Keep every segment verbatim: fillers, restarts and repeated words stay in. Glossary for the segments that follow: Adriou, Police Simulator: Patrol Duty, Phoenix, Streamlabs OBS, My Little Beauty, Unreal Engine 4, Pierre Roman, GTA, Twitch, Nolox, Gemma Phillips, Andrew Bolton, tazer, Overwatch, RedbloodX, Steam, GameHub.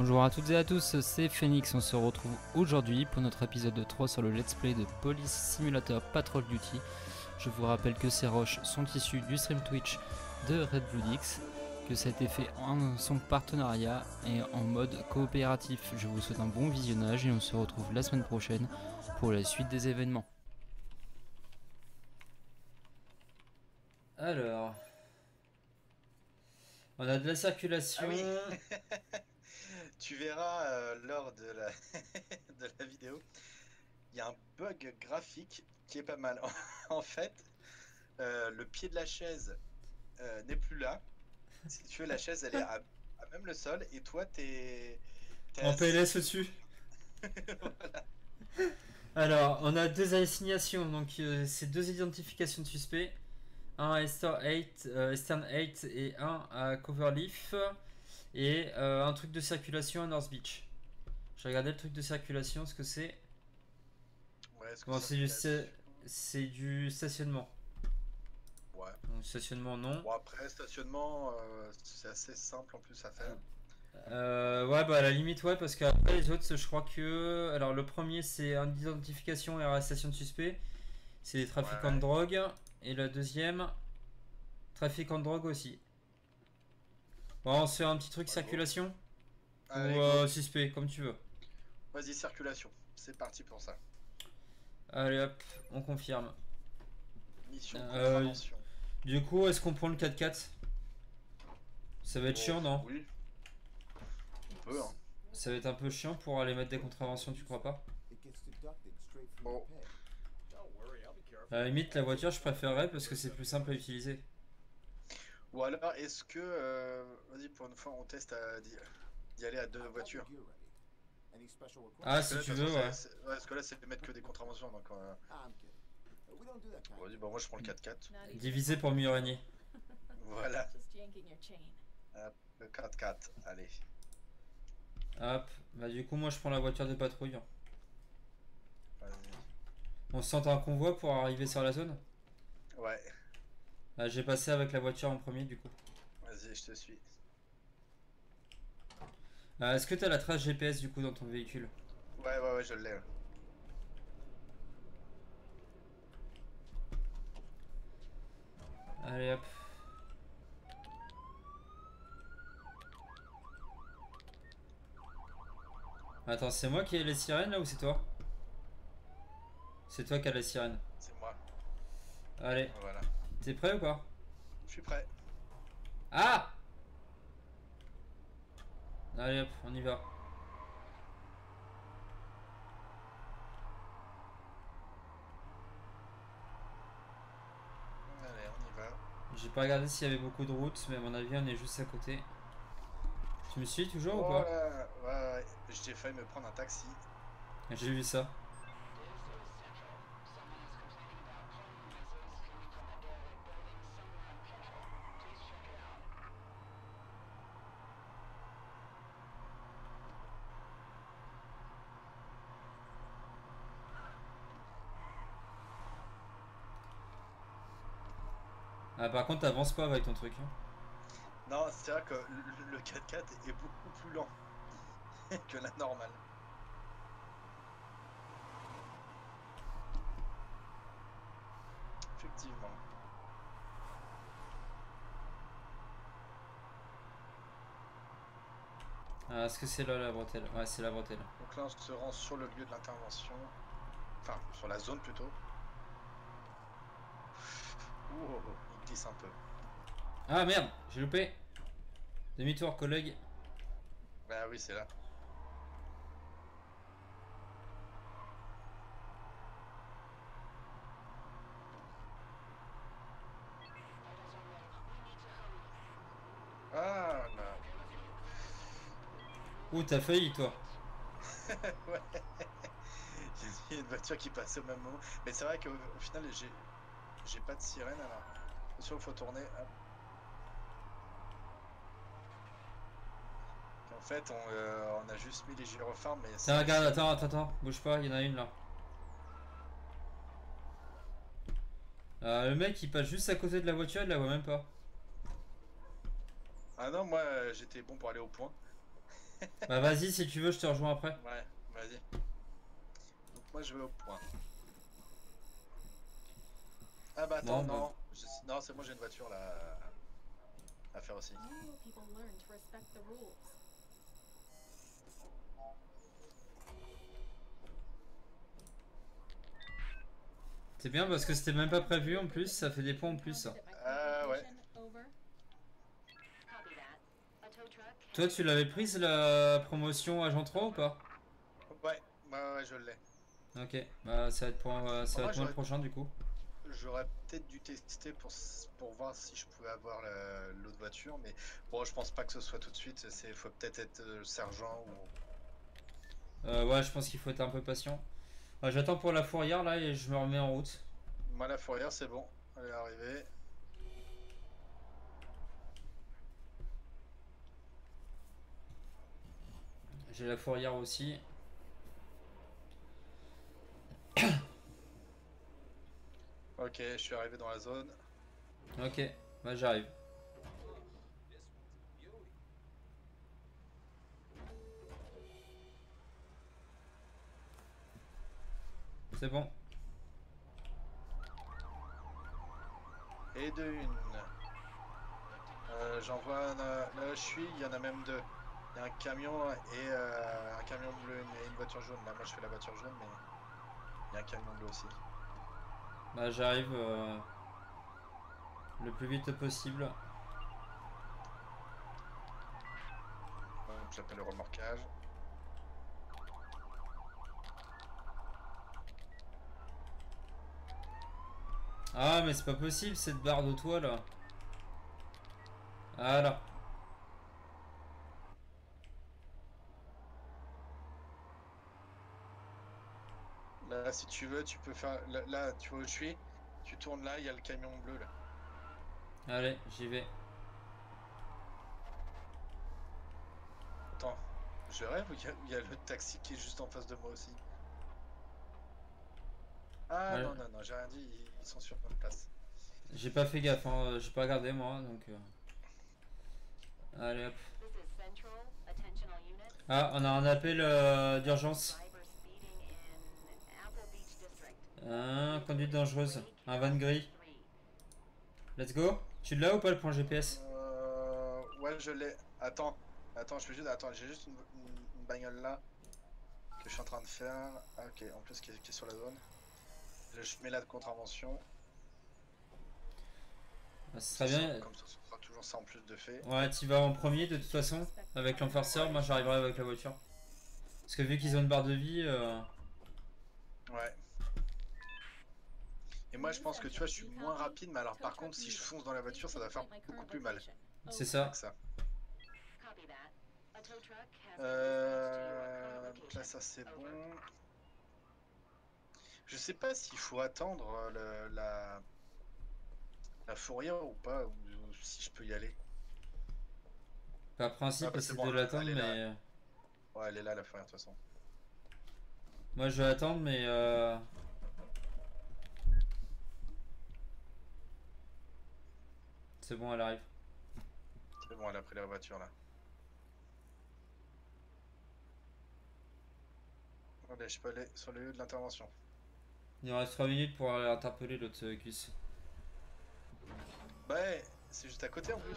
Bonjour à toutes et à tous, c'est Phoenix, on se retrouve aujourd'hui pour notre épisode trois sur le let's play de Police Simulator Patrol Duty. Je vous rappelle que ces roches sont issues du stream Twitch de RedbloodX, que ça a été fait en son partenariat et en mode coopératif. Je vous souhaite un bon visionnage et on se retrouve la semaine prochaine pour la suite des événements. Alors, on a de la circulation. Ah oui. Tu verras euh, lors de la, de la vidéo, il y a un bug graphique qui est pas mal. En fait, euh, le pied de la chaise euh, n'est plus là. Si tu veux, la chaise elle est à, à même le sol et toi t'es en P L S dessus. Voilà. Alors, on a deux assignations, donc euh, c'est deux identifications de suspects. Un à Esther huit, euh, Estern huit et un à Coverleaf. Et euh, un truc de circulation à North Beach. J'ai regardé le truc de circulation, ce que c'est. Ouais, c'est -ce bon, du, du stationnement. Ouais. Donc, stationnement, non. Bon, après, stationnement, euh, c'est assez simple en plus à faire. Euh, ouais, bah à la limite, ouais, parce qu'après les autres, je crois que. Alors, le premier, c'est une identification et arrestation de suspect. C'est des trafiquants ouais, ouais. de drogue. Et la deuxième, trafiquants de drogue aussi. Bon, on se fait un petit truc ouais, circulation bon. Ou euh, suspect, comme tu veux. Vas-y, circulation, c'est parti pour ça. Allez hop, on confirme. Mission euh, contravention. Du coup, est-ce qu'on prend le quatre quatre? Ça va être bon, chiant, non? Oui. On peut, hein. Ça va être un peu chiant pour aller mettre des contraventions, tu crois pas? Bon. À la limite, la voiture, je préférerais parce que c'est plus simple à utiliser. Ou alors, est-ce que, euh, vas-y, pour une fois, on teste d'y aller à deux voitures. Ah, si tu veux, ouais. Ouais, parce que là, c'est de mettre que des contraventions, donc... Euh... Vas-y, bah moi, je prends le quatre quatre. Divisé pour mieux régner. Voilà. Hop, le quatre quatre, allez. Hop, bah du coup, moi, je prends la voiture de patrouille. On se sente un convoi pour arriver sur la zone? Ouais. Ah, j'ai passé avec la voiture en premier du coup. Vas-y, je te suis. Ah, est-ce que t'as la trace G P S du coup dans ton véhicule? Ouais, ouais, ouais, je l'ai. Allez hop. Attends, c'est moi qui ai les sirènes là ou c'est toi? C'est toi qui as les sirènes. C'est moi. Allez. Voilà. T'es prêt ou pas? Je suis prêt. Ah! Allez hop, on y va. Allez, on y va. J'ai pas regardé s'il y avait beaucoup de routes, mais à mon avis, on est juste à côté. Tu me suis toujours oh ou pas? Ouais, ouais, j'ai failli me prendre un taxi. J'ai vu ça. Ah, par contre, t'avances pas avec ton truc. Hein. Non, c'est vrai que le quatre quatre est beaucoup plus lent que la normale. Effectivement. Ah, est-ce que c'est là la bretelle? Ouais, c'est la bretelle. Donc là, on se rend sur le lieu de l'intervention. Enfin, sur la zone plutôt. Wow. Un peu. Ah merde, j'ai loupé. Demi-tour collègue. Bah oui, c'est là. Ah non. Ouh, t'as failli toi. Ouais. Il y a une voiture qui passe au même moment. Mais c'est vrai qu'au au final, j'ai j'ai pas de sirène alors. Il faut tourner. En fait, on, euh, on a juste mis les gyrophares, mais. Tiens, regarde, attends, attends, attends, bouge pas, il y en a une là. Euh, le mec il passe juste à côté de la voiture, il la voit même pas. Ah non, moi j'étais bon pour aller au point. Bah vas-y, si tu veux, je te rejoins après. Ouais, vas-y. Donc moi je vais au point. Ah bah attends, non, non. Bah... Je... non c'est moi, j'ai une voiture là à faire aussi. C'est bien parce que c'était même pas prévu en plus, ça fait des points en plus. Euh ouais. Toi tu l'avais prise la promotion agent trois ou pas? Ouais, bah ouais je l'ai. Ok, bah ça va être pour, euh, ça va être moi, le prochain du coup. J'aurais peut-être dû tester pour, pour voir si je pouvais avoir l'autre voiture, mais bon je pense pas que ce soit tout de suite, c'est faut peut-être être, être euh, sergent ou... Euh ouais je pense qu'il faut être un peu patient. J'attends pour la fourrière là et je me remets en route. Moi la fourrière c'est bon, elle est arrivée. J'ai la fourrière aussi. Ok, je suis arrivé dans la zone. Ok, bah j'arrive. C'est bon. Et de une. Euh, J'en vois un, là où je suis, il y en a même deux. Il y a un camion et euh, un camion bleu et une voiture jaune. Là, moi je fais la voiture jaune, mais il y a un camion bleu aussi. Bah j'arrive euh, le plus vite possible. Ouais, j'appelle le remorquage. Ah mais c'est pas possible cette barre de toit là. Ah là. Là si tu veux tu peux faire... Là, là tu vois où je suis. Tu tournes là, il y a le camion bleu là. Allez, j'y vais. Attends, je rêve ou il y, y a le taxi qui est juste en face de moi aussi? Ah ouais. non, non, non, j'ai rien dit, ils sont sur bonne place. J'ai pas fait gaffe, hein, j'ai pas regardé moi, donc... Euh... Allez hop. Ah, on a un appel euh, d'urgence. Ah, conduite dangereuse, un van gris. Let's go. Tu l'as ou pas le point G P S? Euh... Ouais, je l'ai. Attends, attends, je peux juste... Attends, j'ai juste une, une, une bagnole là, que je suis en train de faire. Ah, ok, en plus qui est, qui est sur la zone. Je mets la contravention. Bah, ce serait bien. Comme ça, ce sera toujours ça en plus de fait. Ouais, tu vas en premier de toute façon. Avec l'enforceur, moi j'arriverai avec la voiture. Parce que vu qu'ils ont une barre de vie. Euh... Ouais. Et moi je pense que tu vois, je suis moins rapide, mais alors par contre, si je fonce dans la voiture, ça doit faire beaucoup plus mal. C'est ça. ça. Euh. Là, ça c'est bon. Je sais pas s'il faut attendre le, la, la fourrière ou pas, ou, ou si je peux y aller. Par principe, ah, c'est bon, de l'attendre, mais... Là. Ouais, elle est là, la fourrière, de toute façon. Moi, je vais attendre, mais... Euh... C'est bon, elle arrive. C'est bon, elle a pris la voiture, là. Allez, je peux aller sur le lieu de l'intervention. Il en reste trois minutes pour aller interpeller l'autre euh, cuisse. Bah ouais, c'est juste à côté en plus.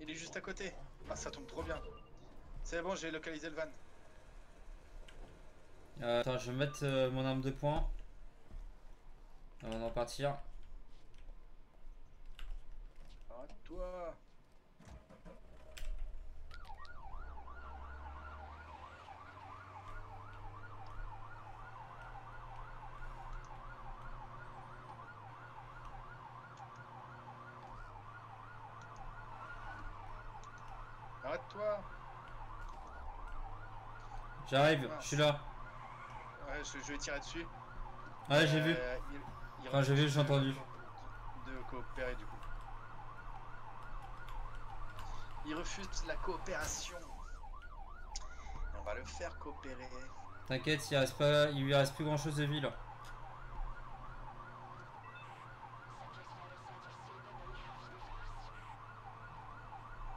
Il est juste à côté. Ah ça tombe trop bien. C'est bon, j'ai localisé le van. Euh, attends, je vais mettre euh, mon arme de poing. On va en partir. Arrête-toi. Arrête-toi. J'arrive, je suis là. Ouais, je, je vais tirer dessus. Ouais, euh, j'ai vu. Il, il enfin, j'ai vu, j'ai entendu. De, de coopérer, du coup. Il refuse la coopération. Et on va le faire coopérer. T'inquiète, il reste pas, il lui reste plus grand-chose de vie, là.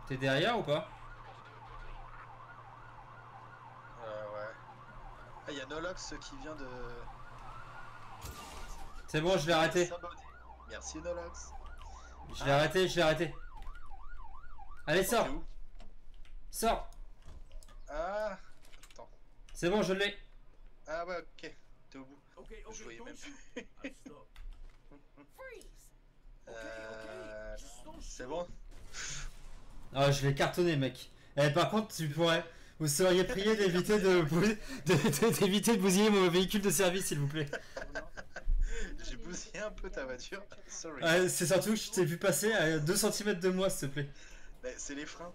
T'es derrière ou pas? Ah, il y a Nolox qui vient de... C'est bon, je l'ai arrêté. Merci Nolox. Je l'ai ah. arrêté, je l'ai arrêté. Allez, sors. Sors. Ah, attends. C'est bon, je l'ai. Ah ouais, ok. T'es au bout. Okay, okay, je voyais même plus. euh... C'est bon. Ah, je l'ai cartonné, mec. Eh, par contre, tu pourrais... Vous seriez prié d'éviter de, de, de, de bousiller mon véhicule de service, s'il vous plaît. J'ai bousillé un peu ta voiture, sorry. Ah, c'est surtout que je t'ai vu passer à deux centimètres de moi, s'il te plaît. Bah, c'est les freins.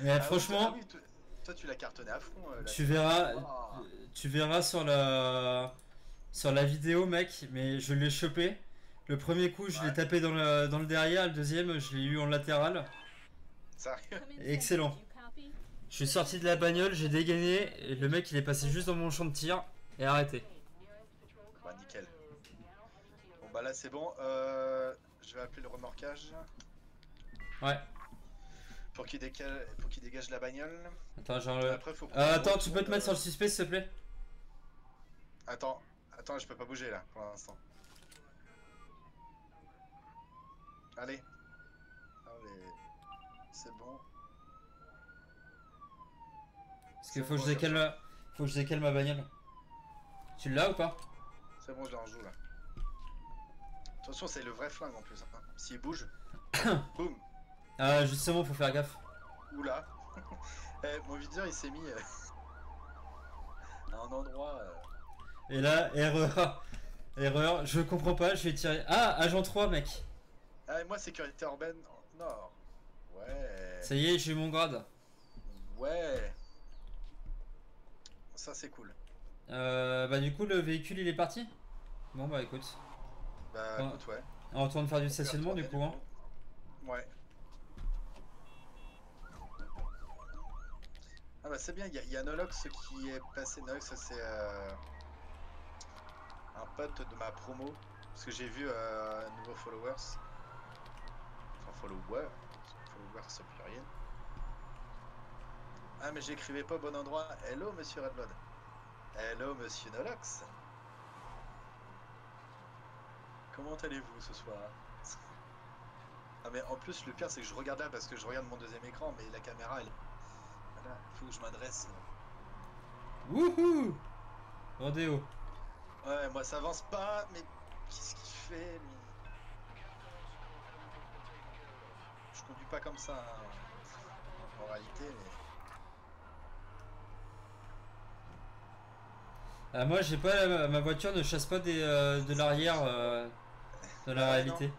Mais ah, franchement... Oui, toi, toi, tu l'as cartonné à fond. Euh, tu, verras, oh. tu verras sur la, sur la vidéo, mec, mais je l'ai chopé. Le premier coup, je ouais. l'ai tapé dans le, dans le derrière, le deuxième, je l'ai eu en latéral. Sérieux ? Excellent. Je suis sorti de la bagnole, j'ai dégainé, et le mec il est passé juste dans mon champ de tir et arrêté. Bah nickel. Bon bah là c'est bon, euh, je vais appeler le remorquage. Ouais. Pour qu'il décale... pour qu'il dégage la bagnole. Attends, genre le... Après, faut euh, attends, tu peux te mettre euh... sur le suspect s'il te plaît. Attends, attends, je peux pas bouger là pour l'instant. Allez. Allez. C'est bon. Parce que faut, bon, que je décale ma... faut que je décale ma bagnole. Tu l'as ou pas? C'est bon, je la rejoue là. Attention, c'est le vrai flingue en plus. Hein. S'il bouge, boum. Ah, justement, faut faire gaffe. Oula. eh, mon videur il s'est mis euh... à un endroit. Euh... Et là, erreur. Erreur, je comprends pas, je vais tirer. Ah, agent trois, mec. Ah, et moi, sécurité urbaine nord. Ouais. Ça y est, j'ai eu mon grade. Ouais. Ça c'est cool. Euh, bah du coup le véhicule il est parti. Bon bah écoute. Bah écoute ouais. On retourne faire du stationnement du coup hein. Ouais. Ah bah c'est bien, il y, y a Nolox qui est passé. Nolox c'est euh, un pote de ma promo. Parce que j'ai vu euh, un nouveau followers. Enfin follower. Followers au pluriel. Ah mais j'écrivais pas au bon endroit. Hello monsieur Redblood. Hello monsieur Nolox. Comment allez-vous ce soir? Ah mais en plus le pire c'est que je regarde là parce que je regarde mon deuxième écran mais la caméra elle... Voilà, faut que je m'adresse. Wouhou Rodéo. Ouais moi ça avance pas mais qu'est-ce qu'il fait lui? Je conduis pas comme ça hein. En réalité mais... Ah, moi j'ai pas ma voiture ne chasse pas des, euh, de l'arrière euh, de la ah, réalité.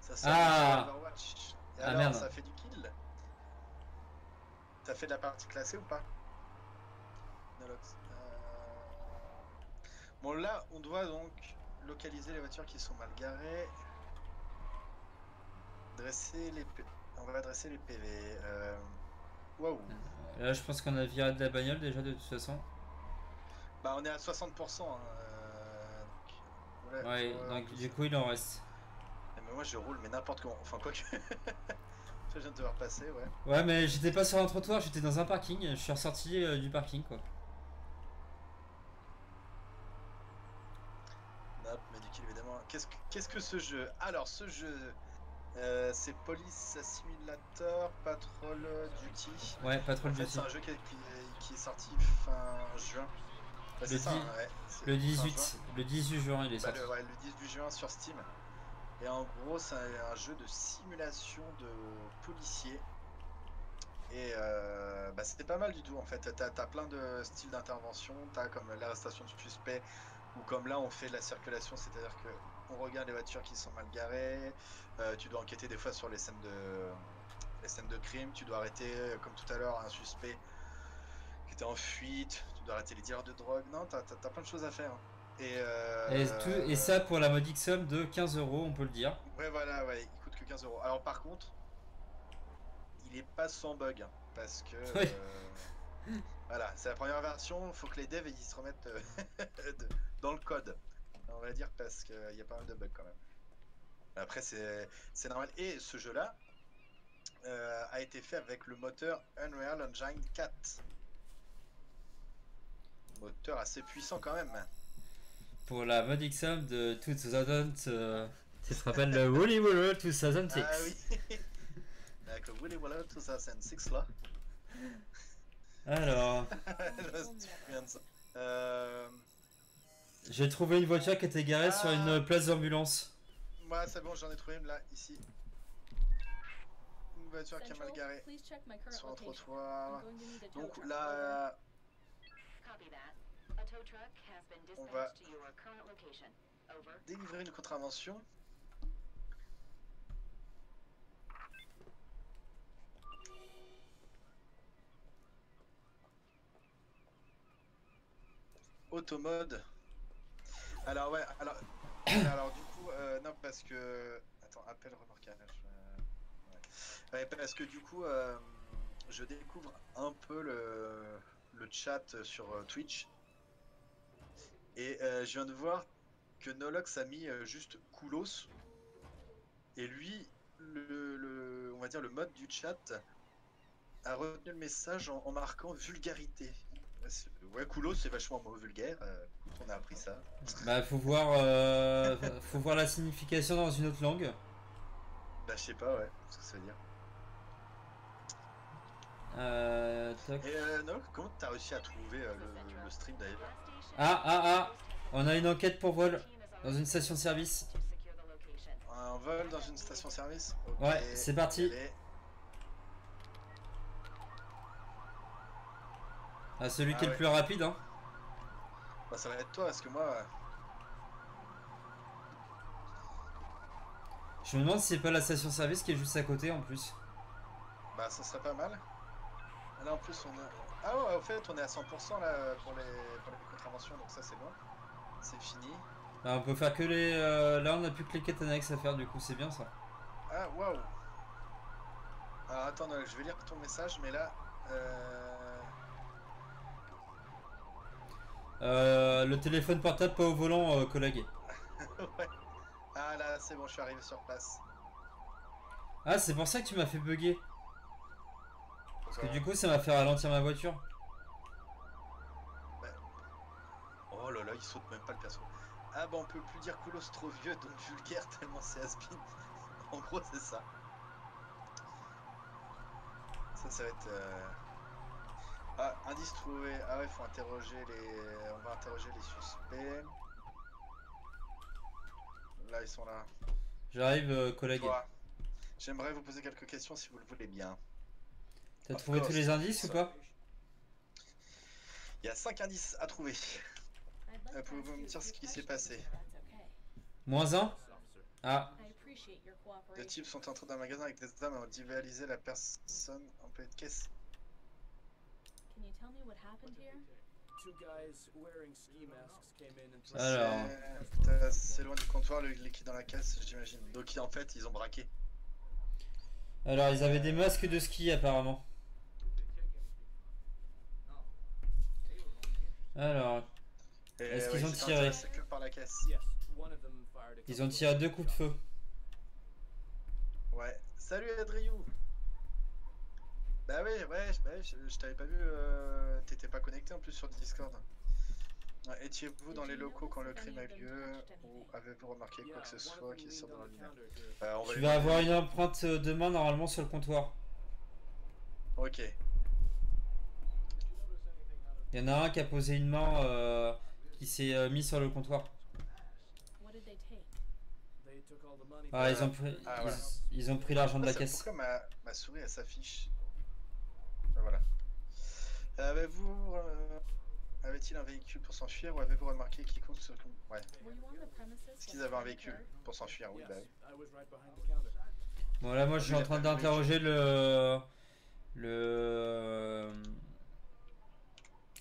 Ça sort ah Overwatch. Et ah alors, merde. Ça fait du kill. T'as fait de la partie classée ou pas? Nolox. Euh... Bon là on doit donc localiser les voitures qui sont mal garées. Dresser les P... on va dresser les P V. Euh... Waouh. Là je pense qu'on a viré de la bagnole déjà de toute façon. Bah on est à soixante pour cent hein. euh, donc, voilà, ouais vois, donc du coup il en reste. Mais moi je roule mais n'importe comment, enfin quoi que... je viens de devoir passer ouais. Ouais mais j'étais pas sur un trottoir, j'étais dans un parking, je suis ressorti euh, du parking quoi. Hop, mais du kill évidemment. Qu'est-ce que, qu'est-ce que ce jeu? Alors ce jeu euh, c'est Police Simulator Patrol Duty. Ouais Patrol en fait, Duty. C'est un jeu qui est, qui est sorti fin juin. Bah, le, ça, dix... ouais. le, dix-huit, le dix-huit juin il est sorti. Bah, le, ouais, le dix-huit juin sur Steam. Et en gros c'est un, un jeu de simulation de policiers. Et euh, bah, c'était pas mal du tout en fait. T'as as plein de styles d'intervention. T'as comme l'arrestation du suspect. Ou comme là on fait de la circulation. C'est à dire que on regarde les voitures qui sont mal garées. euh, Tu dois enquêter des fois sur les scènes de, les scènes de crime. Tu dois arrêter comme tout à l'heure un suspect qui était en fuite, tu dois arrêter les dealers de drogue, non, t'as as, as plein de choses à faire. Hein. Et, euh, et, tout, et ça pour la modique somme de quinze euros, on peut le dire. Ouais, voilà, ouais, il coûte que quinze euros. Alors par contre, il est pas sans bug, hein, parce que... Oui. Euh, voilà, c'est la première version, faut que les devs ils se remettent euh, de, dans le code, on va dire, parce qu'il y a pas mal de bugs quand même. Après c'est normal, et ce jeu-là euh, a été fait avec le moteur Unreal Engine quatre. Moteur assez puissant quand même. Pour la modique somme de deux mille, euh, tu te rappelles le Woolly Walla deux mille six. Ah oui. Avec le Woolly Walla deux mille six là. Alors. Je me souviens de ça. Euh... J'ai trouvé une voiture qui était garée ah. sur une place d'ambulance. Ouais, c'est bon, j'en ai trouvé une là, ici. Une voiture qui est mal garée sur un trottoir. Donc là, on va délivrer une contravention. Automode. Alors ouais, alors, alors du coup, euh, non parce que... Attends, appel remorquage. Euh, ouais. Ouais, parce que du coup, euh, je découvre un peu le, le chat sur euh, Twitch. Et euh, je viens de voir que Nolox a mis euh, juste Koulos. Et lui, le, le, on va dire le mode du chat, a retenu le message en, en marquant vulgarité. Ouais, Koulos c'est vachement vulgaire, euh, on a appris ça. Bah faut voir, euh, faut voir la signification dans une autre langue. Bah je sais pas ouais, ce que ça veut dire. Euh... Toc. Et euh, non, comment t'as réussi à trouver euh, le, le stream d'ailleurs? Ah ah ah, on a une enquête pour vol dans une station service. Un vol dans une station service okay. Ouais, c'est parti. Allez. Ah, celui ah qui est ouais. le plus rapide, hein. Bah, ça va être toi, parce que moi... Je me demande si c'est pas la station service qui est juste à côté, en plus. Bah, ça serait pas mal. Là, en plus, on est... Ah ouais, en fait, on est à cent pour cent, là, pour les, pour les contraventions, donc ça, c'est bon. C'est fini. Là, on peut faire que les... Euh... Là, on a plus que les quêtes annexes à faire, du coup, c'est bien, ça. Ah, waouh. Alors, attends, je vais lire ton message, mais là... Euh... Euh, le téléphone portable pas au volant, euh, collègue. Ouais. Ah là, c'est bon, je suis arrivé sur place. Ah, c'est pour ça que tu m'as fait bugger. Parce que du coup, ça m'a fait ralentir ma voiture. Ouais. Oh là là, il saute même pas le perso. Ah bah, on peut plus dire Koulos trop vieux, donc vulgaire, tellement c'est has-been. En gros, c'est ça. Ça, ça va être... Euh... Ah, indice trouvé. Ah ouais, faut interroger les... On va interroger les suspects. Là, ils sont là. J'arrive, euh, collègue. J'aimerais vous poser quelques questions si vous le voulez bien. T'as ah, trouvé tous les indices ou pas? Il y a cinq indices à trouver. Euh, Pouvez-vous me dire ce qui s'est passé? Moins un. Ah. Deux types sont entrés dans un magasin avec des dames et ont dévalisé la personne en paix de caisse. Alors, c'est loin du comptoir, le liquide dans la caisse, j'imagine. Donc en fait, ils ont braqué. Alors, ils avaient des masques de ski apparemment. Alors, est-ce qu'ils ont tiré? Ils ont tiré deux coups de feu. Ouais. Salut Adriou. Bah oui, ouais, bah oui, je, je t'avais pas vu, euh, t'étais pas connecté en plus sur Discord. Étiez-vous dans les locaux quand le crime a lieu ou avez-vous remarqué quoi que ce soit qui sort dans la lumière? Bah, on va tu vas avoir une empreinte de main normalement sur le comptoir. Ok. Il y en a un qui a posé une main euh, qui s'est euh, mis sur le comptoir. Ah, ils ont pris, ah, ouais. ils, ils ont pris l'argent de la caisse. Pourquoi ma, ma souris elle s'affiche? Voilà. Avez-vous... Euh, avait-il un véhicule pour s'enfuir ou avez-vous remarqué quiconque se... Ouais. Est-ce qu'ils avaient un véhicule pour s'enfuir? Oui, bah oui. Bon, là, moi, je suis en train d'interroger le... Le...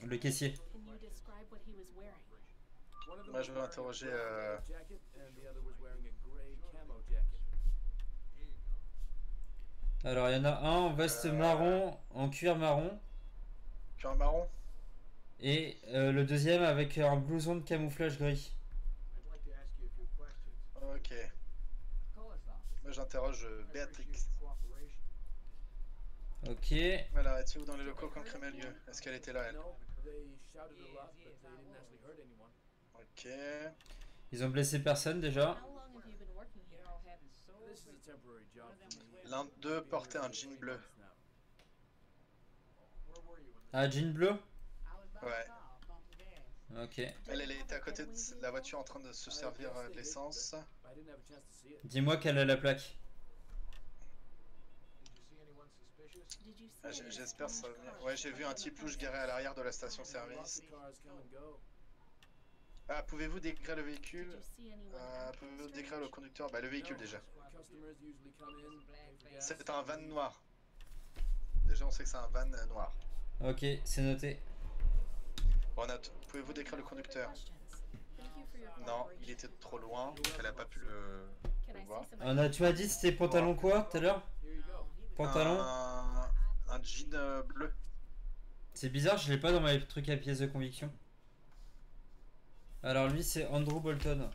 Le caissier. Moi, je veux interroger... Euh... Alors, il y en a un en veste euh... marron, en cuir marron. Cuir marron. Et euh, le deuxième avec un blouson de camouflage gris. Ok. Moi, j'interroge Béatrix. Ok. Voilà, étiez-vous dans les locaux quand le crime a lieu? Est-ce qu'elle était là, elle? Ok. Ils ont blessé personne déjà. L'un d'eux portait un jean bleu. Un jean bleu? Ouais. Ok. Elle, elle était à côté de la voiture en train de se servir de l'essence. Dis-moi quelle est la plaque. Ah, j'espère ça va venir. Ouais, j'ai vu un type louche garé à l'arrière de la station-service. Ah, pouvez-vous décrire le véhicule? euh, Pouvez-vous décrire le conducteur? Bah, le véhicule déjà. C'est un van noir. Déjà, on sait que c'est un van noir. Ok, c'est noté. Bon, pouvez-vous décrire le conducteur? Non, il était trop loin, donc elle a pas pu le, le voir. On a, tu m'as dit c'était pantalon ouais. Quoi tout à l'heure? Pantalon un, un jean bleu. C'est bizarre, je l'ai pas dans mes trucs à pièces de conviction. Alors lui c'est Andrew Bolton.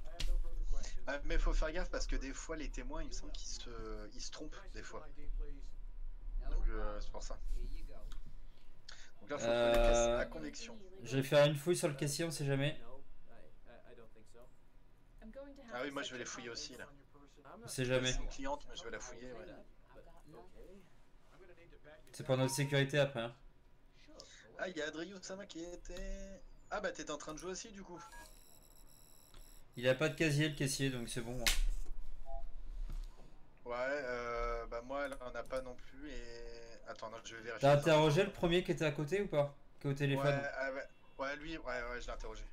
Ah, mais faut faire gaffe parce que des fois les témoins il me semble qu'ils se, ils se trompent des fois. Donc euh, c'est pour ça. Donc là faut euh... prendre la, la conviction. Je vais faire une fouille sur le caissier, on sait jamais. Ah oui, moi je vais les fouiller aussi là. On sait jamais. C'est une cliente mais je vais la fouiller. Ouais. C'est pour notre sécurité après. Hein. Ah, il y a Adriou Sama qui était... Ah bah t'étais en train de jouer aussi du coup. Il a pas de casier le caissier donc c'est bon. Ouais, euh, bah moi elle en a pas non plus et... Attends, non, je vais vérifier. T'as interrogé le premier qui était à côté ou pas? Qui est au téléphone? Ouais, euh, bah, ouais lui, ouais, ouais, je l'ai interrogé.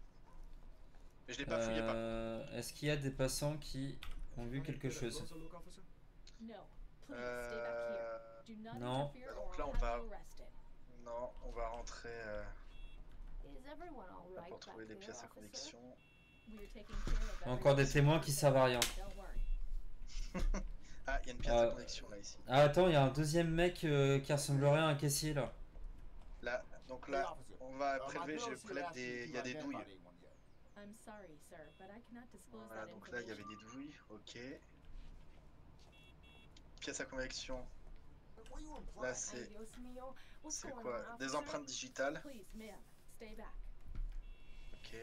Mais je l'ai pas fouillé euh, pas. Est-ce qu'il y a des passants qui ont vu quelque chose? Non. Euh... Non. Bah donc là on va... Non, on va rentrer euh... là, pour trouver des pièces à conviction. Encore des témoins qui servent à rien. Ah, il y a une pièce euh... à conviction là ici. Ah attends, il y a un deuxième mec euh, qui ressemblerait à un caissier là. Là, donc là, on va prélever, je prélève des... Il y a des douilles. Voilà, donc là il y avait des douilles, ok. Pièce à conviction. Là c'est... C'est quoi? Des empreintes digitales. Ok.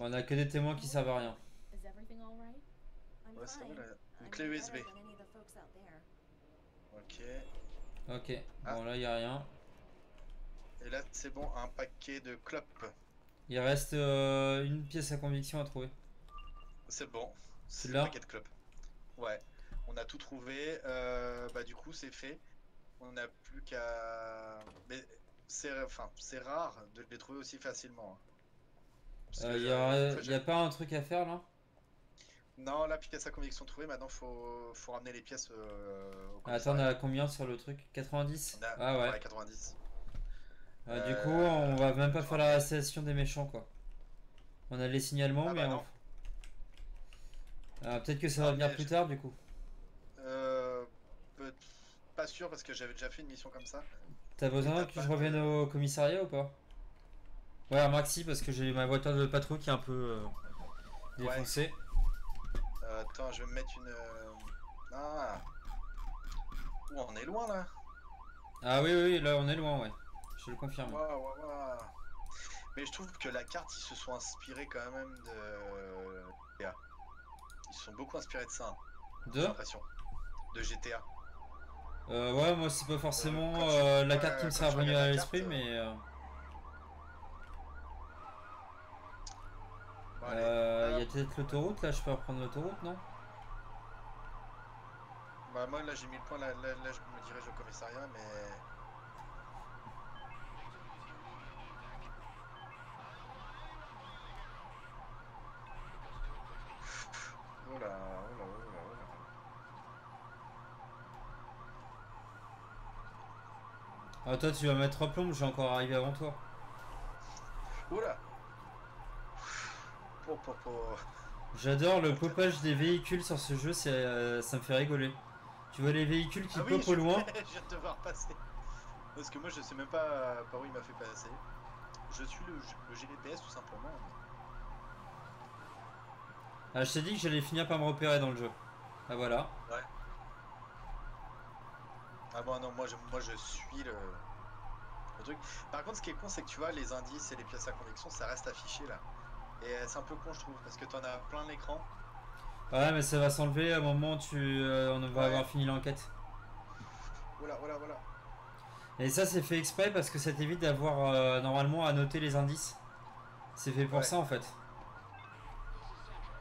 On a que des témoins qui servent à rien. Ouais, c'est vrai, une clé U S B. Ok. Ok, ah. Bon là il n'y a rien. Et là c'est bon, un paquet de clopes. Il reste euh, une pièce à conviction à trouver. C'est bon, c'est le paquet de clopes. Ouais. On a tout trouvé, euh, bah du coup c'est fait. On n'a plus qu'à... Mais c'est enfin, c'est rare de les trouver aussi facilement. Il hein. n'y euh, a, je... a pas un truc à faire là? Non, la pièce à conviction trouvée, maintenant faut, faut ramener les pièces euh, au... Attends, on a combien sur le truc? Quatre-vingt-dix? a... Ah ouais, ouais quatre-vingt-dix. Euh, euh, du coup on va même pas faire la réalisation des méchants quoi. On a les signalements ah, mais bah, on... euh, peut-être que ça va venir plus je... tard du coup. Euh, pas sûr parce que j'avais déjà fait une mission comme ça. T'as besoin que je revienne au commissariat ou pas? Ouais, remarque si, parce que j'ai ma voiture de patrouille qui est un peu euh, défoncée. Ouais. Euh, attends, je vais me mettre une... Ah ouh, on est loin là. Ah oui, oui, là on est loin, ouais. Je le confirme. Wow, wow, wow. Mais je trouve que la carte, ils se sont inspirés quand même de... Ils se sont beaucoup inspirés de ça. Hein. De De G T A. Euh, ouais, moi c'est pas forcément euh, euh, la carte qui me sera venue à l'esprit, mais. Euh... Bon, allez, euh, il y a peut-être l'autoroute là, je peux reprendre l'autoroute, non? Bah, moi là j'ai mis le point, là, là, là je me dirige au commissariat, mais. Oh là, oh là, oh là, oh là. Ah toi tu vas mettre trois plombes, j'ai encore arrivé avant toi. Oula. Oh, oh, oh. J'adore le popage des véhicules sur ce jeu, euh, ça me fait rigoler. Tu vois les véhicules qui ah popent oui, au loin. Je viens de te voir passer. Parce que moi je sais même pas par où il m'a fait passer. Je suis le, le G P S tout simplement. Ah je t'ai dit que j'allais finir par me repérer dans le jeu. Ah voilà. Ouais. Ah bon non moi je moi je suis le, le truc. Par contre, ce qui est con, c'est que tu vois, les indices et les pièces à conviction, ça reste affiché là. Et c'est un peu con, je trouve, parce que t'en as plein l'écran. Ouais, mais ça va s'enlever au moment où tu, euh, on va ouais. avoir fini l'enquête. Voilà, voilà, voilà. Et ça, c'est fait exprès parce que ça t'évite d'avoir euh, normalement à noter les indices. C'est fait pour ouais. ça en fait.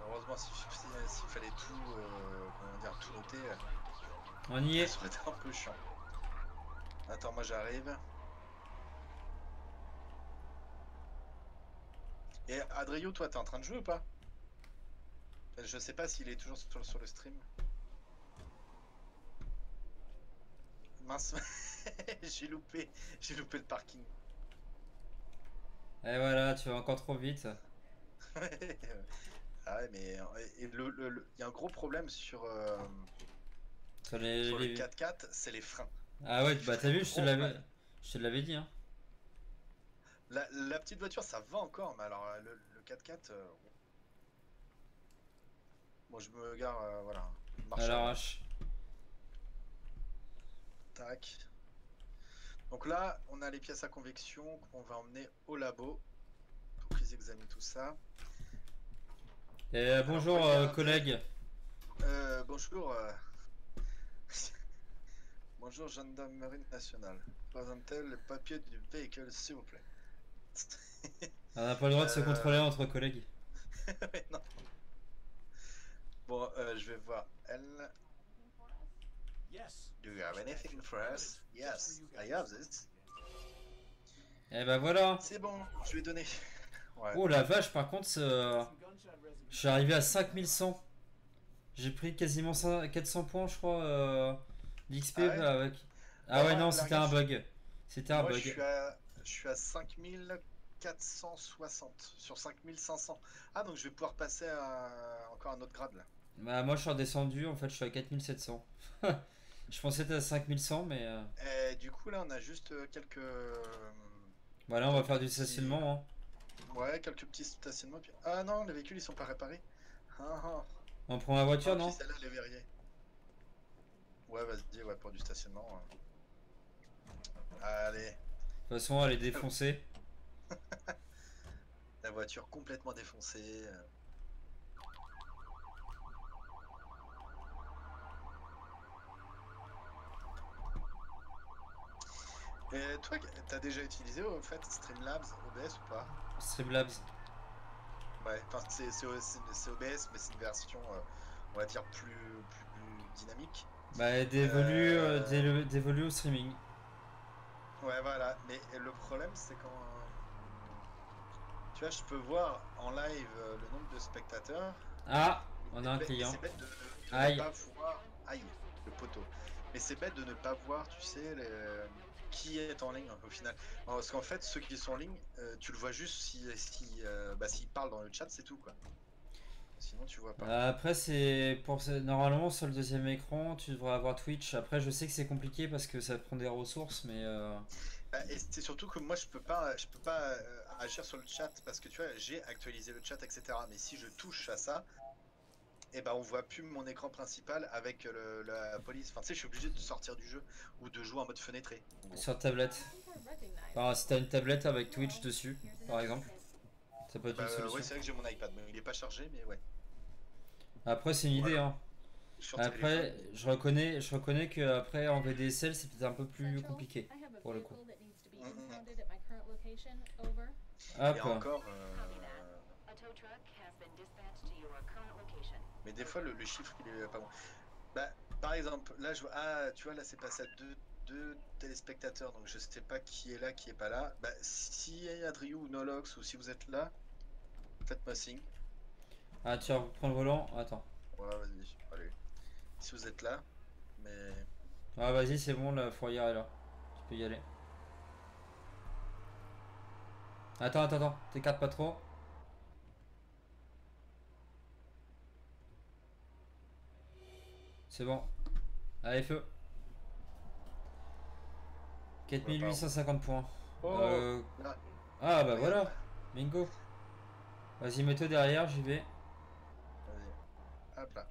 Heureusement, s'il si, si, si fallait tout, euh, comment dire, tout noter, on y est. Ça serait un peu chiant. Attends, moi j'arrive. Et Adriou, toi, t'es en train de jouer ou pas? Je sais pas s'il est toujours sur, sur le stream. Mince, j'ai loupé, j'ai loupé le parking. Et voilà, tu vas encore trop vite. Ah ouais, mais il le, le, le, y a un gros problème sur, euh, sur, les, sur les... le quatre quatre, c'est les freins. Ah ouais, bah t'as vu, je te l'avais dit. Hein. La, la petite voiture, ça va encore, mais alors le, le quatre quatre... Euh... Bon, je me gare, euh, voilà. Marche à l'arrache. Tac. Donc là, on a les pièces à convection qu'on va emmener au labo pour qu'ils examinent tout ça. Et euh, bonjour, alors, euh, collègue. Euh, bonjour. Euh... bonjour, gendarmerie nationale. Présentez le papier du véhicule, s'il vous plaît. On n'a pas le droit de euh... se contrôler entre collègues. Mais non. Bon, euh, je vais voir elle. Yes. Do you have anything for us? Yes, I have this. Et bah voilà. C'est bon, je vais donner. Ouais. Oh la vache, par contre, euh, je suis arrivé à cinq mille cent. J'ai pris quasiment quatre cents points, je crois, euh, d'X P ah ouais. avec. Ah ouais, ouais non, c'était un bug. C'était un bug. Je suis à, je suis à cinq mille quatre cent soixante sur cinq mille cinq cents. Ah donc je vais pouvoir passer à encore un autre grade là. Bah moi je suis redescendu en fait, je suis à quatre mille sept cents. Je pensais être à cinq mille cent mais... Euh... Et du coup là on a juste quelques... Bah là on va faire du stationnement. Petits... Hein. Ouais, quelques petits stationnements. Puis... Ah non, les véhicules ils sont pas réparés. Ah, ah. On prend la voiture ah, non puis, les verriers. Ouais vas-y, ouais pour du stationnement. Allez. De toute façon elle est défoncée. La voiture complètement défoncée. Et toi, t'as déjà utilisé en fait Streamlabs O B S ou pas? Streamlabs. Ouais, enfin c'est O B S mais c'est une version, euh, on va dire plus, plus dynamique. Bah dévolue, euh, euh, dévolue au streaming. Ouais voilà, mais le problème c'est quand tu vois, je peux voir en live euh, le nombre de spectateurs. Ah, on a un client. C'est bête de, de, de Aïe. ne pas voir. Aïe, le poteau. Mais c'est bête de ne pas voir, tu sais, les... qui est en ligne hein, au final. Non, parce qu'en fait, ceux qui sont en ligne, euh, tu le vois juste si, si, euh, bah, s'ils parlent dans le chat, c'est tout quoi. Sinon, tu vois pas. Après, c'est pour normalement sur le deuxième écran, tu devrais avoir Twitch. Après, je sais que c'est compliqué parce que ça prend des ressources, mais. Euh... Et c'est surtout que moi, je peux pas, je peux pas euh, agir sur le chat parce que tu vois, j'ai actualisé le chat, et cetera. Mais si je touche à ça, et eh ben on voit plus mon écran principal avec le, la police. Enfin, tu sais, je suis obligé de sortir du jeu ou de jouer en mode fenêtré. Sur tablette. Enfin, si t'as une tablette avec Twitch dessus, par exemple, ça peut être bah, une solution. Ouais, c'est vrai que j'ai mon iPad, mais il est pas chargé, mais ouais. Après, c'est une voilà. idée. Hein. Après, je reconnais, je reconnais que après en V D S L, c'est peut-être un peu plus compliqué pour le coup. Et encore, euh... mais des fois le, le chiffre il est pas bon. Bah, par exemple, là je vois, ah tu vois là c'est passé à deux, deux téléspectateurs donc je sais pas qui est là, qui est pas là. Bah, si Adriou ou Nolox ou si vous êtes là, faites-moi signe. Ah tiens, prends le volant, attends. Ouais, vas-y, allez. Si vous êtes là, mais. Ah, vas-y, c'est bon, la fourrière est là. Tu peux y aller. Attends, attends, attends, t'écartes pas trop. C'est bon. Allez, feu. quatre mille huit cent cinquante points. Oh, euh... Ah, bah voilà. Bingo. Vas-y, mets-toi derrière, j'y vais. Hop là.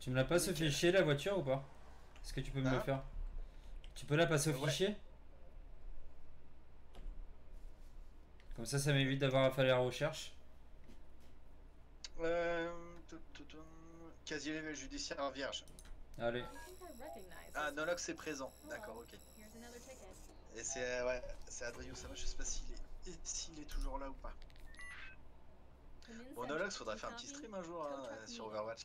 Tu me l'as pas ce fichier la voiture ou pas? Est-ce que tu peux me ah. le faire? Tu peux la passer au ouais. fichier? Comme ça, ça m'évite d'avoir à faire la recherche. Euh, Casier level judiciaire vierge. Allez. Ah, Nolox est présent. D'accord, ok. Et c'est euh, ouais, c'est Adriou, ça va, je sais pas s'il est, s'il est toujours là ou pas. Bon, Nolox, faudra faire un petit stream un jour hein, sur Overwatch.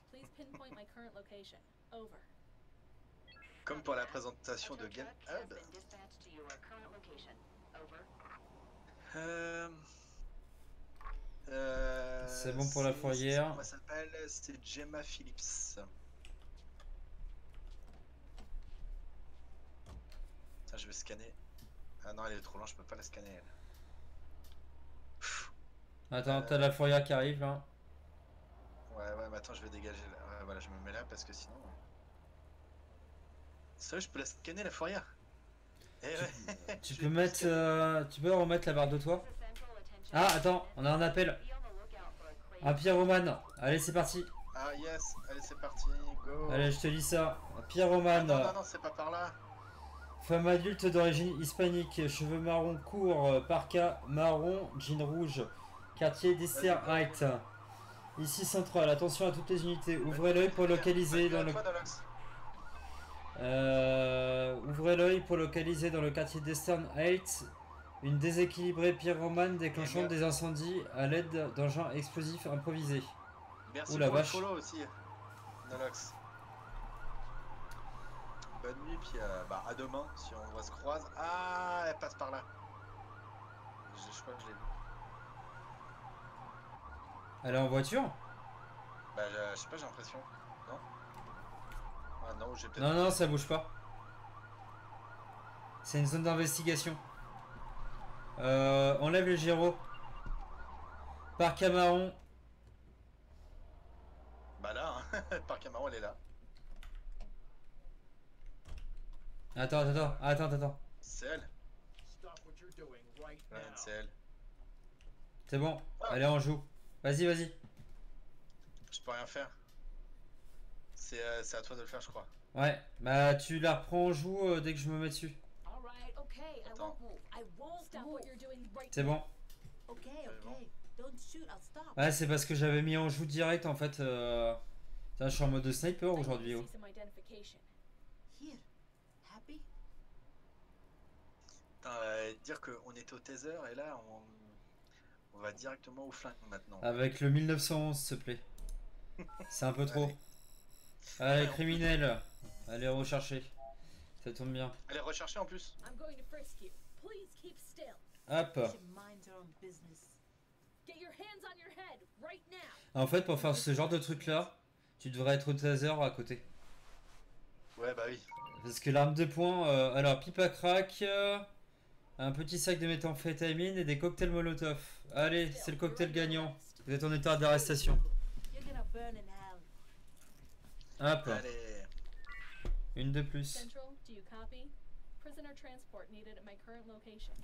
Comme pour la présentation de GameHub. Euh... Euh... C'est bon pour la fourrière. Comment ça s'appelle? C'est Gemma Phillips. Tiens, je vais scanner. Ah non, elle est trop loin, je peux pas la scanner. Elle. Pfff. Attends, euh... t'as la fourrière qui arrive hein. Ouais, ouais, mais attends, je vais dégager. Là. Ouais, voilà, je me mets là parce que sinon. Sérieux, je peux la scanner la fourrière? Eh tu, ouais. tu peux mettre, euh, tu peux remettre la barre de toi. Ah attends, on a un appel. Un Pierre Roman. Allez c'est parti. Ah yes, allez c'est parti. Go. Allez je te lis ça. Pierre Roman. Non non, non c'est pas par là. Femme adulte d'origine hispanique, cheveux marron court, parka marron, jean rouge, quartier Dessert Heights. Ici central. Attention à toutes les unités. Ouvrez l'œil pour localiser dans le. Euh, ouvrez l'œil pour localiser dans le quartier d'Eastern Heights une déséquilibrée pyromane déclenchant des incendies à l'aide d'engins explosifs improvisés. Merci Ouh, la pour vache. Le follow aussi, Nolox. Bonne nuit, puis euh, bah, à demain si on doit se croise. Ah, elle passe par là. Je, je crois que je l'ai vu. Elle est en voiture? Bah, je, je sais pas, j'ai l'impression. Non? Ah non, j'ai peut-être... Non, non, ça bouge pas. C'est une zone d'investigation. Euh, enlève les gyros. Par Camaron. Bah là, hein. Par Camaron, elle est là. Attends, attends, attends, attends. C'est elle. Ouais, c'est elle. C'est bon, ah. Allez, on joue. Vas-y, vas-y. Je peux rien faire. C'est euh, à toi de le faire, je crois. Ouais, bah tu la reprends en joue euh, dès que je me mets dessus. Attends. C'est bon. Ouais, c'est parce que j'avais mis en joue direct en fait. Euh... Tiens, je suis en mode sniper aujourd'hui. Oh. Putain, euh, dire qu'on était au taser et là on... on va directement au flingue maintenant. Avec le mille neuf cent onze, s'il te plaît. C'est un peu trop. Allez. Allez, criminel, allez rechercher. Ça tombe bien. Allez rechercher en plus. Hop. En fait, pour faire ce genre de truc là, tu devrais être au taser à côté. Ouais, bah oui. Parce que l'arme de poing, euh, alors pipe à crack, euh, un petit sac de méthamphétamine et des cocktails molotov. Allez, c'est le cocktail gagnant. Vous êtes en état d'arrestation. Hop. Allez. Une de plus.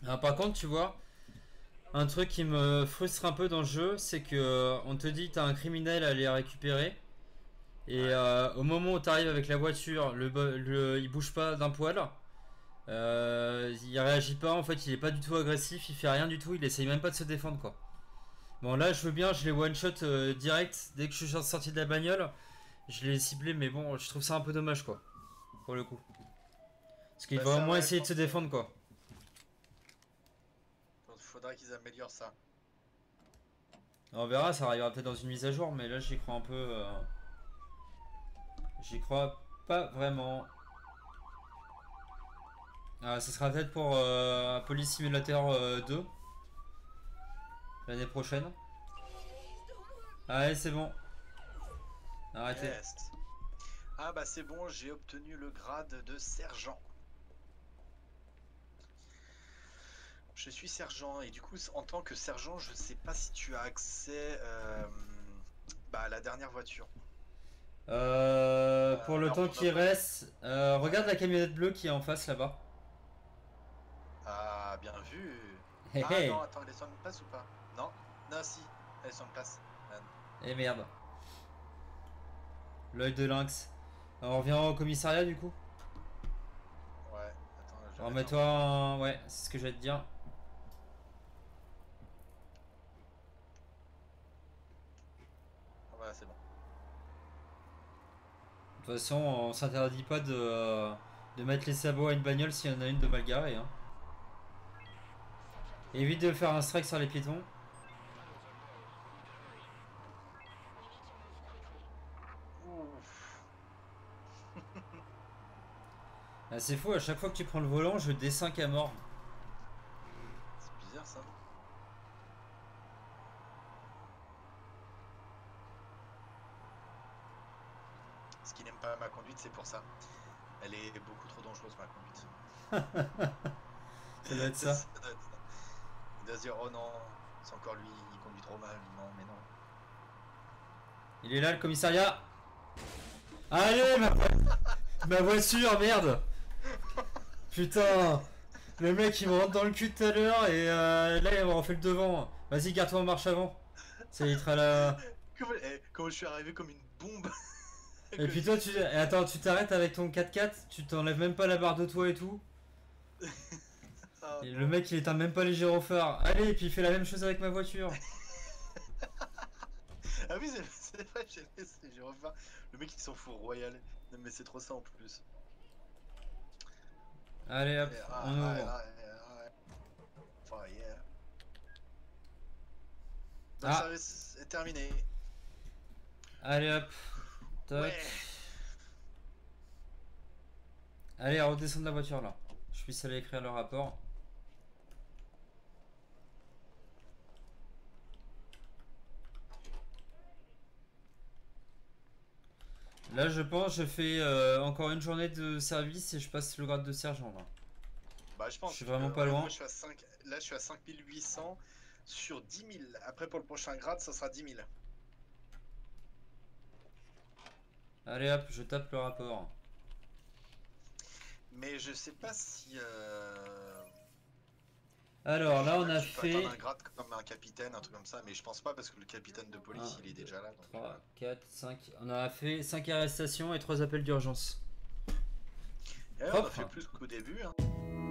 Ah, par contre, tu vois, un truc qui me frustre un peu dans le jeu, c'est que on te dit t'as un criminel à aller récupérer, et ouais. euh, au moment où t'arrives avec la voiture, le, le il bouge pas d'un poil, euh, il réagit pas, en fait, il est pas du tout agressif, il fait rien du tout, il essaye même pas de se défendre quoi. Bon là, je veux bien, je les one shot euh, direct dès que je suis sorti de la bagnole. Je l'ai ciblé, mais bon, je trouve ça un peu dommage, quoi. Pour le coup. Parce qu'il bah, va au moins essayer de se défendre, quoi. Il faudra qu'ils améliorent ça. On verra, ça arrivera peut-être dans une mise à jour, mais là, j'y crois un peu... Euh... J'y crois pas vraiment. Ah, ça sera peut-être pour euh, Police Simulator euh, deux. L'année prochaine. Allez, c'est bon. Arrêtez. Yes. Ah bah c'est bon, j'ai obtenu le grade de sergent. Je suis sergent et du coup en tant que sergent, je sais pas si tu as accès euh, bah, à la dernière voiture. Euh, pour euh, le temps qui reste, euh, regarde la camionnette bleue qui est en face là-bas. Ah bien vu. Hey, ah hey. Non attends, elle est sur une place ou pas? Non, non si, elle est sur une place. Eh merde. L'œil de lynx. On revient au commissariat du coup? Ouais, Bon, mais toi, ouais, c'est ce que j'allais te dire. Voilà, c'est bon. De toute façon, on s'interdit pas de, de mettre les sabots à une bagnole s'il y en a une de mal garée. Hein. Évite de faire un strike sur les piétons. Ah, c'est fou, à chaque fois que tu prends le volant, je descends à mort. C'est bizarre ça. Ce qui n'aime pas ma conduite, c'est pour ça. Elle est beaucoup trop dangereuse, ma conduite. Ça doit être ça. Ça doit être ça. Il doit se dire, oh non, c'est encore lui, il conduit trop mal. Non, mais non. Il est là, le commissariat. Allez, ma, ma voiture, merde. Putain. Le mec, il me rentre dans le cul tout à l'heure et euh, là, il m'a refait le devant. Vas-y, garde-toi en marche avant. Ça y sera là. Quand je suis arrivé comme une bombe. Et puis toi, tu et attends, tu t'arrêtes avec ton quatre quatre, tu t'enlèves même pas la barre de toi et tout. Et le mec, il éteint même pas les gyrophares. Allez, et puis il fait la même chose avec ma voiture. Ah oui, c'est vrai, j'ai laissé les gyrophares. Le mec, il s'en fout royal. Mais c'est trop ça en plus. Allez, hop, on ouvre. Oh yeah. Le service est terminé. Allez, hop. Ouais. Allez, redescends de la voiture là. Je puisse aller écrire le rapport. Là, je pense, je fais euh, encore une journée de service et je passe le grade de sergent là. Bah, je pense. Je suis vraiment que, pas ouais, loin. Moi, je suis à cinq... Là, je suis à cinq mille huit cents sur dix mille. Après, pour le prochain grade, ça sera dix mille. Allez hop, je tape le rapport. Mais je sais pas si... Euh... Alors là on a fait... un grade comme un capitaine, un truc comme ça, mais je pense pas parce que le capitaine de police il est déjà là. trois, quatre, cinq... On a fait cinq arrestations et trois appels d'urgence. On a fait plus qu'au début. Hein.